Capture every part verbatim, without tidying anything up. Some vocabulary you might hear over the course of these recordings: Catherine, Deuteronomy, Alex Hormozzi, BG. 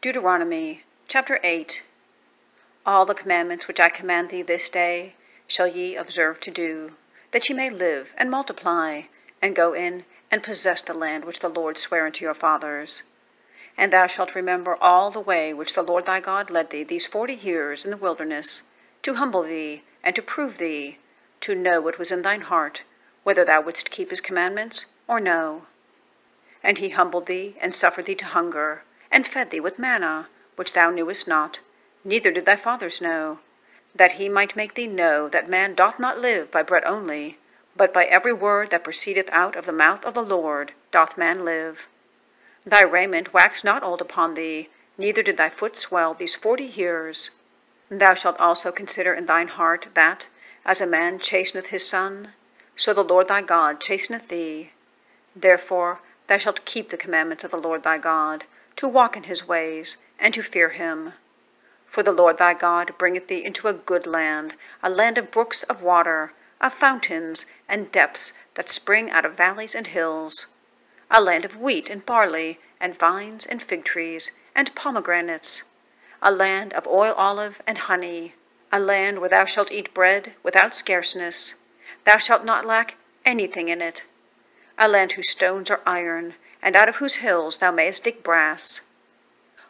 Deuteronomy chapter eight. All the commandments which I command thee this day shall ye observe to do, that ye may live and multiply, and go in and possess the land which the Lord sware unto your fathers. And thou shalt remember all the way which the Lord thy God led thee these forty years in the wilderness, to humble thee, and to prove thee, to know what was in thine heart, whether thou wouldst keep his commandments or no. And he humbled thee, and suffered thee to hunger, and fed thee with manna, which thou knewest not, neither did thy fathers know, that he might make thee know that man doth not live by bread only, but by every word that proceedeth out of the mouth of the Lord doth man live. Thy raiment waxed not old upon thee, neither did thy foot swell these forty years. Thou shalt also consider in thine heart that, as a man chasteneth his son, so the Lord thy God chasteneth thee. Therefore thou shalt keep the commandments of the Lord thy God, to walk in his ways, and to fear him. For the Lord thy God bringeth thee into a good land, a land of brooks of water, of fountains and depths that spring out of valleys and hills, a land of wheat and barley, and vines and fig trees, and pomegranates, a land of oil, olive, and honey, a land where thou shalt eat bread without scarceness. Thou shalt not lack anything in it, a land whose stones are iron, and out of whose hills thou mayest dig brass.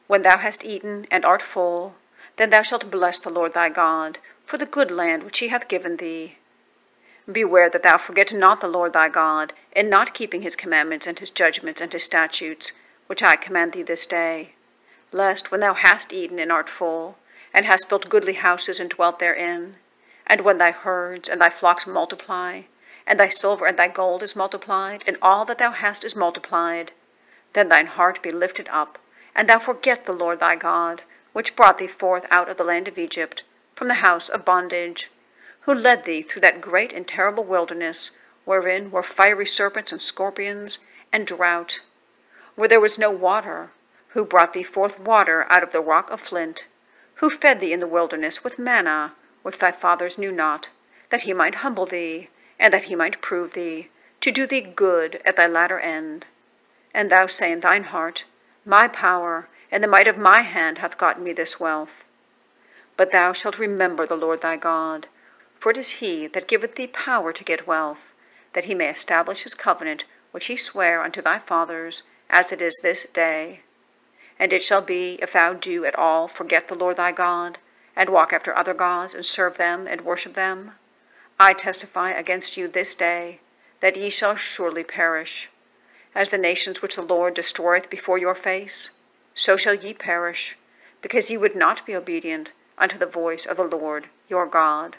When thou hast eaten and art full, then thou shalt bless the Lord thy God for the good land which he hath given thee. Beware that thou forget not the Lord thy God, in not keeping his commandments and his judgments and his statutes, which I command thee this day, lest when thou hast eaten and art full, and hast built goodly houses and dwelt therein, and when thy herds and thy flocks multiply, and thy silver and thy gold is multiplied, and all that thou hast is multiplied, then thine heart be lifted up, and thou forget the Lord thy God, which brought thee forth out of the land of Egypt, from the house of bondage, who led thee through that great and terrible wilderness, wherein were fiery serpents and scorpions, and drought, where there was no water, who brought thee forth water out of the rock of flint, who fed thee in the wilderness with manna, which thy fathers knew not, that he might humble thee, and that he might prove thee, to do thee good at thy latter end. And thou say in thine heart, My power and the might of my hand hath gotten me this wealth. But thou shalt remember the Lord thy God, for it is he that giveth thee power to get wealth, that he may establish his covenant which he sware unto thy fathers, as it is this day. And it shall be, if thou do at all forget the Lord thy God, and walk after other gods, and serve them, and worship them, I testify against you this day, that ye shall surely perish. As the nations which the Lord destroyeth before your face, so shall ye perish, because ye would not be obedient unto the voice of the Lord your God.